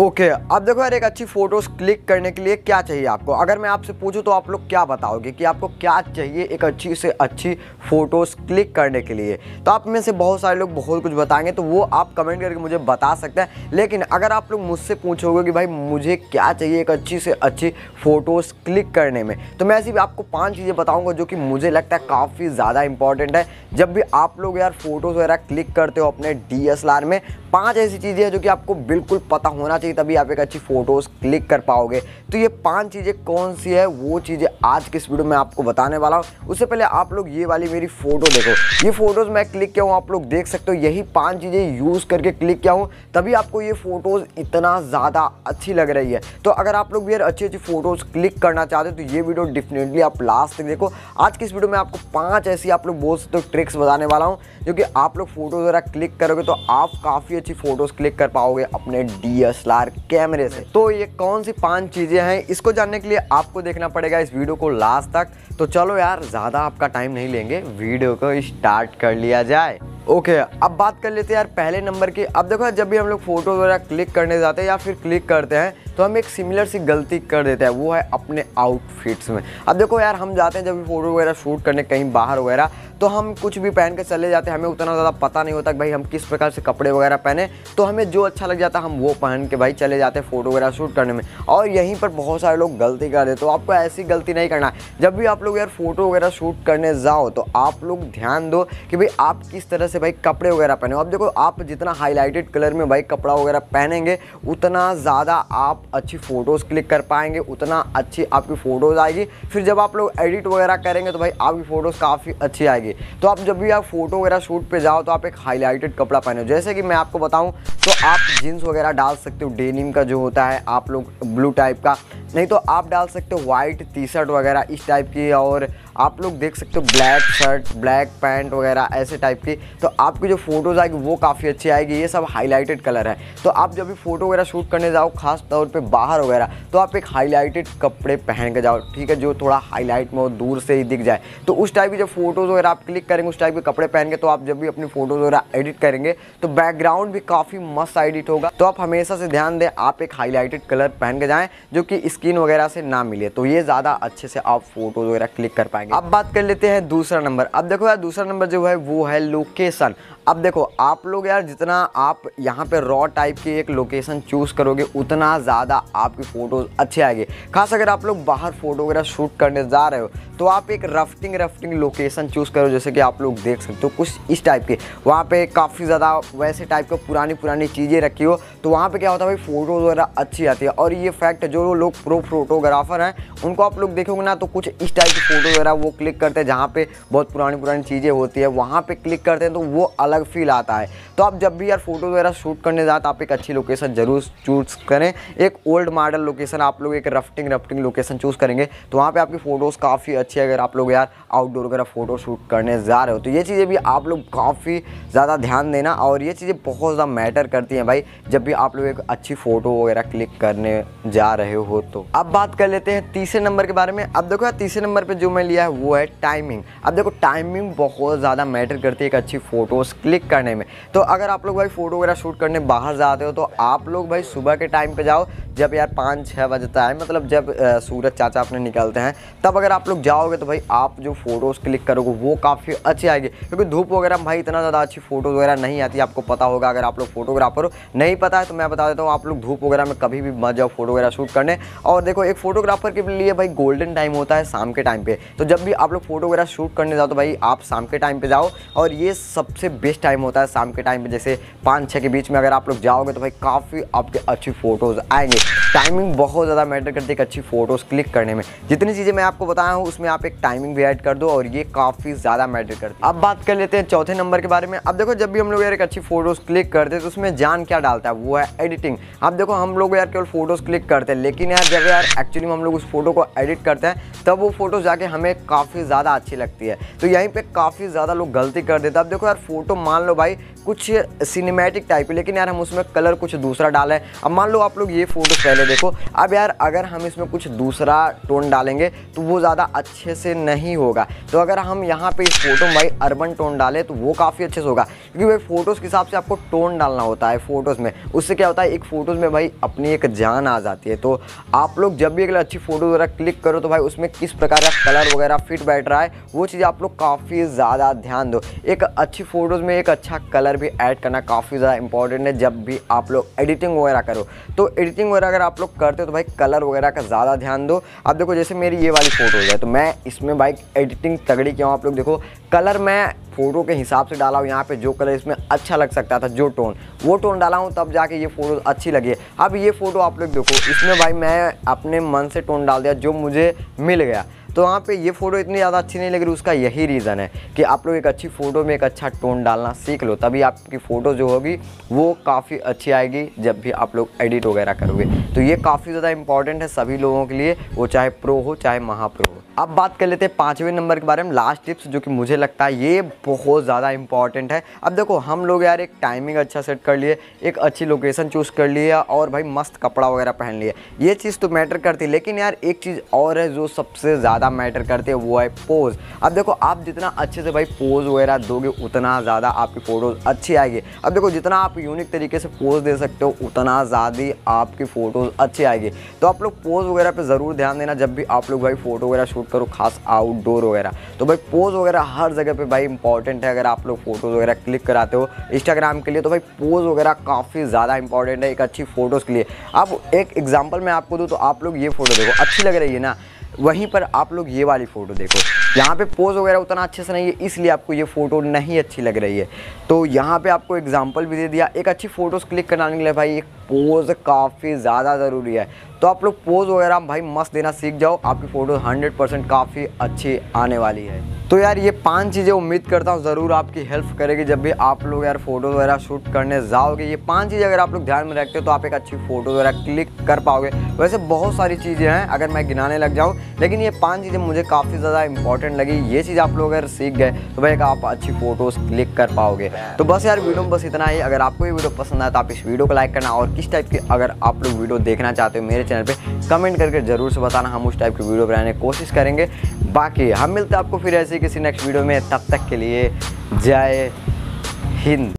Okay, अब देखो यार, एक अच्छी फ़ोटोज़ क्लिक करने के लिए क्या चाहिए आपको? अगर मैं आपसे पूछूं तो आप लोग क्या बताओगे कि आपको क्या चाहिए एक अच्छी से अच्छी फ़ोटोज़ क्लिक करने के लिए? तो आप में से बहुत सारे लोग बहुत कुछ बताएंगे, तो वो आप कमेंट करके मुझे बता सकते हैं। लेकिन अगर आप लोग मुझसे पूछोगे कि भाई मुझे क्या चाहिए एक अच्छी से अच्छी फ़ोटोज़ क्लिक करने में, तो मैं ऐसी आपको 5 चीज़ें बताऊँगा जो कि मुझे लगता है काफ़ी ज़्यादा इंपॉर्टेंट है। जब भी आप लोग यार फ़ोटोज़ वगैरह क्लिक करते हो अपने DSLR में, 5 ऐसी चीज़ें हैं जो कि आपको बिल्कुल पता होना चाहिए, तभी आप एक अच्छी फ़ोटोज़ क्लिक कर पाओगे। तो ये 5 चीज़ें कौन सी है, वो चीज़ें आज की इस वीडियो में आपको बताने वाला हूँ। उससे पहले आप लोग ये वाली मेरी फ़ोटो देखो, ये फ़ोटोज़ मैं क्लिक किया हूँ, आप लोग देख सकते हो। यही 5 चीज़ें यूज़ करके क्लिक किया हूँ, तभी आपको ये फ़ोटोज़ इतना ज़्यादा अच्छी लग रही है। तो अगर आप लोग यार अच्छी अच्छी फ़ोटोज़ क्लिक करना चाहते हो तो ये वीडियो डेफिनेटली आप लास्ट तक देखो। आज की इस वीडियो में आपको 5 ऐसी आप लोग बोल सकते हो ट्रिक्स बताने वाला हूँ, जो कि आप लोग फ़ोटोज़ वगैरह क्लिक करोगे तो आप काफ़ी अच्छी फ़ोटोज़ क्लिक कर पाओगे अपने DSLR कैमरे से। तो ये कौन सी 5 चीज़ें हैं, इसको जानने के लिए आपको देखना पड़ेगा इस वीडियो को लास्ट तक। तो चलो यार, ज़्यादा आपका टाइम नहीं लेंगे, वीडियो को स्टार्ट कर लिया जाए। ओके, अब बात कर लेते हैं यार पहले नंबर की। अब देखो, जब भी हम लोग फ़ोटो वगैरह क्लिक करने जाते हैं या फिर क्लिक करते हैं, तो हम एक सिमिलर सी गलती कर देते हैं, वो है अपने आउटफिट्स में। अब देखो यार, हम जाते हैं जब भी फ़ोटो वगैरह शूट करने कहीं बाहर वगैरह, तो हम कुछ भी पहन के चले जाते हैं। हमें उतना ज़्यादा पता नहीं होता कि भाई हम किस प्रकार से कपड़े वगैरह पहने, तो हमें जो अच्छा लग जाता है हम वो पहन के भाई चले जाते हैं फ़ोटो वगैरह शूट करने में, और यहीं पर बहुत सारे लोग गलती कर देते। तो आपको ऐसी गलती नहीं करना है। जब भी आप लोग यार फ़ोटो वगैरह शूट करने जाओ तो आप लोग ध्यान दो कि भाई आप किस तरह से भाई कपड़े वगैरह पहने हो। अब देखो, आप जितना हाईलाइटेड कलर में भाई कपड़ा वगैरह पहनेंगे, उतना ज़्यादा आप अच्छी फ़ोटोज़ क्लिक कर पाएंगे, उतना अच्छी आपकी फ़ोटोज़ आएगी। फिर जब आप लोग एडिट वगैरह करेंगे तो भाई आपकी फ़ोटोज़ काफ़ी अच्छी आएगी। तो आप जब भी आप फोटो वगैरह शूट पे जाओ तो आप एक हाईलाइटेड कपड़ा पहनो। जैसे कि मैं आपको बताऊं तो आप जींस वगैरह डाल सकते हो, डेनिम का जो होता है आप लोग ब्लू टाइप का, नहीं तो आप डाल सकते हो वाइट टी-शर्ट वगैरह इस टाइप की, और आप लोग देख सकते हो ब्लैक शर्ट ब्लैक पैंट वगैरह ऐसे टाइप की। तो आपकी जो फ़ोटोज़ आएगी वो काफ़ी अच्छी आएगी। ये सब हाईलाइटेड कलर है। तो आप जब भी फ़ोटो वगैरह शूट करने जाओ, खास तौर पे बाहर वगैरह, तो आप एक हाईलाइटेड कपड़े पहन के जाओ, ठीक है, जो थोड़ा हाईलाइट में हो, दूर से ही दिख जाए। तो उस टाइप की जब फ़ोटोज़ वगैरह आप क्लिक करेंगे, उस टाइप के कपड़े पहन के, तो आप जब भी अपनी फ़ोटोज़ वगैरह एडिट करेंगे तो बैकग्राउंड भी काफ़ी मस्त एडिट होगा। तो आप हमेशा से ध्यान दें, आप एक हाईलाइटेड कलर पहन के जाएँ जो कि स्किन वगैरह से ना मिले, तो ये ज़्यादा अच्छे से आप फ़ोटोज़ वगैरह क्लिक कर पाएंगे। अब बात कर लेते हैं दूसरा नंबर। अब देखो यार, दूसरा नंबर जो है वो है लोकेशन। अब देखो, आप लोग यार जितना आप यहाँ पे रॉ टाइप की एक लोकेशन चूज़ करोगे, उतना ज़्यादा आपकी फ़ोटोज़ अच्छी आएगी। खास अगर आप लोग बाहर फ़ोटो वगैरह शूट करने जा रहे हो तो आप एक रफ्टिंग लोकेशन चूज़ करो, जैसे कि आप लोग देख सकते हो कुछ इस टाइप की। वहाँ पे काफ़ी ज़्यादा वैसे टाइप की पुरानी चीज़ें रखी हो, तो वहाँ पर क्या होता है भाई, फ़ोटोज़ वगैरह अच्छी आती है। और ये फैक्ट जो लोग प्रो फोटोग्राफर हैं उनको आप लोग देखोगे ना, तो कुछ इस टाइप की फ़ोटो वगैरह वो क्लिक करते हैं, जहाँ पर बहुत पुरानी चीज़ें होती है, वहाँ पर क्लिक करते हैं, तो वो अलग फील आता है। तो आप जब भी यार फोटो वगैरह शूट करने जाते, आप एक अच्छी लोकेशन जरूर चूज करें। एक ओल्ड मॉडल लोकेशन, आप लोग एक रफ्टिंग लोकेशन चूज करेंगे तो वहाँ पे आपकी फ़ोटोज़ काफ़ी अच्छी है। अगर आप लोग यार आउटडोर वगैरह फ़ोटो शूट करने जा रहे हो तो ये चीज़ें भी आप लोग काफ़ी ज़्यादा ध्यान देना, और ये चीज़ें बहुत ज़्यादा मैटर करती हैं भाई, जब भी आप लोग एक अच्छी फ़ोटो वगैरह क्लिक करने जा रहे हो। तो अब बात कर लेते हैं तीसरे नंबर के बारे में। अब देखो यार, तीसरे नंबर पर जो मैं लिया है वो है टाइमिंग। अब देखो, टाइमिंग बहुत ज़्यादा मैटर करती है एक अच्छी फ़ोटोज़ क्लिक करने में। तो अगर आप लोग भाई फ़ोटो वगैरह शूट करने बाहर जाते हो तो आप लोग भाई सुबह के टाइम पे जाओ, जब यार 5-6 बजता है, मतलब जब सूरज चाचा अपने निकलते हैं, तब अगर आप लोग जाओगे तो भाई आप जो फ़ोटोज़ क्लिक करोगे वो काफ़ी अच्छी आएगी, क्योंकि धूप वगैरह भाई इतना ज़्यादा अच्छी फ़ोटोज़ वगैरह नहीं आती। आपको पता होगा, अगर आप लोग फोटोग्राफर हो, नहीं पता है तो मैं बता देता हूँ, आप लोग धूप वगैरह में कभी भी मत जाओ फ़ोटो वगैरह शूट करने। और देखो, एक फ़ोटोग्राफर के लिए भाई गोल्डन टाइम होता है शाम के टाइम पर। तो जब भी आप लोग फ़ोटो वगैरह शूट करने जाओ तो भाई आप शाम के टाइम पर जाओ, और ये सबसे बेस्ट टाइम होता है शाम के टाइम पे, जैसे 5-6 के बीच में अगर आप लोग जाओगे तो भाई काफ़ी आपके अच्छी फ़ोटोज़ आएंगे। टाइमिंग बहुत ज़्यादा मैटर करती है एक अच्छी फ़ोटोज़ क्लिक करने में। जितनी चीज़ें मैं आपको बताया हूँ उसमें आप एक टाइमिंग भी ऐड कर दो, और ये काफ़ी ज़्यादा मैटर करती है। अब बात कर लेते हैं चौथे नंबर के बारे में। अब देखो, जब भी हम लोग यार एक अच्छी फ़ोटोज़ क्लिक करते हैं तो उसमें जान क्या डालता है, वो है एडिटिंग। अब देखो, हम लोग यार केवल फ़ोटोज़ क्लिक करते हैं, लेकिन यार जब यार एक्चुअली हम लोग उस फ़ोटो को एडिट करते हैं तब वो फ़ोटो जाके हमें काफ़ी ज़्यादा अच्छी लगती है। तो यहीं पर काफ़ी ज़्यादा लोग गलती कर देते हैं। अब देखो यार, फ़ोटो मान लो भाई कुछ सिनेमैटिक टाइप है, लेकिन यार हम उसमें कलर कुछ दूसरा डाला है। अब मान लो आप लोग ये फ़ोटो पहले देखो, अब यार अगर हम इसमें कुछ दूसरा टोन डालेंगे तो वो ज़्यादा अच्छे से नहीं होगा। तो अगर हम यहाँ पे इस फोटो में भाई अर्बन टोन डालें तो वो काफ़ी अच्छे से होगा, क्योंकि भाई फ़ोटोज़ के हिसाब से आपको टोन डालना होता है फ़ोटोज़ में। उससे क्या होता है, एक फ़ोटोज़ में भाई अपनी एक जान आ जाती है। तो आप लोग जब भी एक अच्छी फ़ोटो वगैरह क्लिक करो तो भाई उसमें किस प्रकार का कलर वगैरह फिट बैठ रहा है, वो चीज़ आप लोग काफ़ी ज़्यादा ध्यान दो। एक अच्छी फ़ोटोज़ में एक अच्छा कलर भी ऐड करना काफ़ी ज़्यादा इंपॉर्टेंट है जब भी आप लोग एडिटिंग वगैरह करो। तो एडिटिंग वगैरह अगर आप लोग करते हो तो भाई कलर वगैरह का ज़्यादा ध्यान दो। आप देखो जैसे मेरी ये वाली फ़ोटो है, तो मैं इसमें भाई एडिटिंग तगड़ी किया हूँ। आप लोग देखो कलर मैं फ़ोटो के हिसाब से डाला हूँ, यहाँ पे जो कलर इसमें अच्छा लग सकता था, जो टोन वो टोन डाला हूँ, तब जाके ये फ़ोटो अच्छी लगी है। अब ये फ़ोटो आप लोग देखो, इसमें भाई मैं अपने मन से टोन डाल दिया जो मुझे मिल गया, तो वहाँ पे ये फ़ोटो इतनी ज़्यादा अच्छी नहीं लग रही। उसका यही रीज़न है कि आप लोग एक अच्छी फ़ोटो में एक अच्छा टोन डालना सीख लो, तभी आपकी फ़ोटो जो होगी वो काफ़ी अच्छी आएगी जब भी आप लोग एडिट वगैरह करोगे। तो ये काफ़ी ज़्यादा इंपॉर्टेंट है सभी लोगों के लिए, वो चाहे प्रो हो चाहे महाप्रो हो। अब बात कर लेते हैं 5वें नंबर के बारे में, लास्ट टिप्स, जो कि मुझे लगता है ये बहुत ज़्यादा इंपॉर्टेंट है। अब देखो हम लोग यार एक टाइमिंग अच्छा सेट कर लिए, एक अच्छी लोकेशन चूज़ कर लिए और भाई मस्त कपड़ा वगैरह पहन लिए, ये चीज़ तो मैटर करती है। लेकिन यार एक चीज़ और है जो सबसे ज़्यादा मैटर करती है, वो है पोज़। अब देखो आप जितना अच्छे से भाई पोज़ वगैरह दोगे उतना ज़्यादा आपकी फ़ोटोज़ अच्छी आएगी। अब देखो जितना आप यूनिक तरीके से पोज़ दे सकते हो उतना ज़्यादा आपकी फ़ोटोज़ अच्छी आएगी। तो आप लोग पोज़ वगैरह पर ज़रूर ध्यान देना जब भी आप लोग भाई फ़ोटो वगैरह शूट करो, खास आउटडोर वगैरह। तो भाई पोज़ वगैरह हर जगह पे भाई इंपॉर्टेंट है। अगर आप लोग फोटोज़ वगैरह क्लिक कराते हो इंस्टाग्राम के लिए तो भाई पोज़ वगैरह काफ़ी ज़्यादा इंपॉर्टेंट है एक अच्छी फ़ोटोज़ के लिए। अब एक एग्जांपल मैं आपको दूँ तो आप लोग ये फ़ोटो देखो, अच्छी लग रही है ना, वहीं पर आप लोग ये वाली फ़ोटो देखो, यहाँ पे पोज़ वगैरह उतना अच्छे से नहीं है, इसलिए आपको ये फ़ोटो नहीं अच्छी लग रही है। तो यहाँ पे आपको एग्जांपल भी दे दिया। एक अच्छी फ़ोटोज़ क्लिक कराने के लिए भाई एक पोज़ काफ़ी ज़्यादा ज़रूरी है। तो आप लोग पोज़ वगैरह भाई मस्त देना सीख जाओ, आपकी फ़ोटो 100% काफ़ी अच्छी आने वाली है। तो यार ये 5 चीज़ें उम्मीद करता हूँ ज़रूर आपकी हेल्प करेगी जब भी आप लोग यार फ़ोटो वगैरह शूट करने जाओगे। ये 5 चीज़ें अगर आप लोग ध्यान में रखते हो तो आप एक अच्छी फ़ोटो वगैरह क्लिक कर पाओगे। वैसे बहुत सारी चीज़ें हैं अगर मैं गिनाने लग जाऊँ, लेकिन ये 5 चीज़ें मुझे काफ़ी ज़्यादा इंपॉर्टेंट लगी। ये चीज़ आप लोग अगर सीख गए तो भाई आप अच्छी फ़ोटोज़ क्लिक कर पाओगे। तो बस यार वीडियो में बस इतना ही। अगर आपको ये वीडियो पसंद आए तो आप इस वीडियो को लाइक करना, और किस टाइप की अगर आप लोग वीडियो देखना चाहते हो मेरे चैनल पर कमेंट करके ज़रूर से बताना, हम उस टाइप की वीडियो बनाने की कोशिश करेंगे। बाकी हम मिलते हैं आपको फिर ऐसे किसी नेक्स्ट वीडियो में, तब तक के लिए जय हिंद।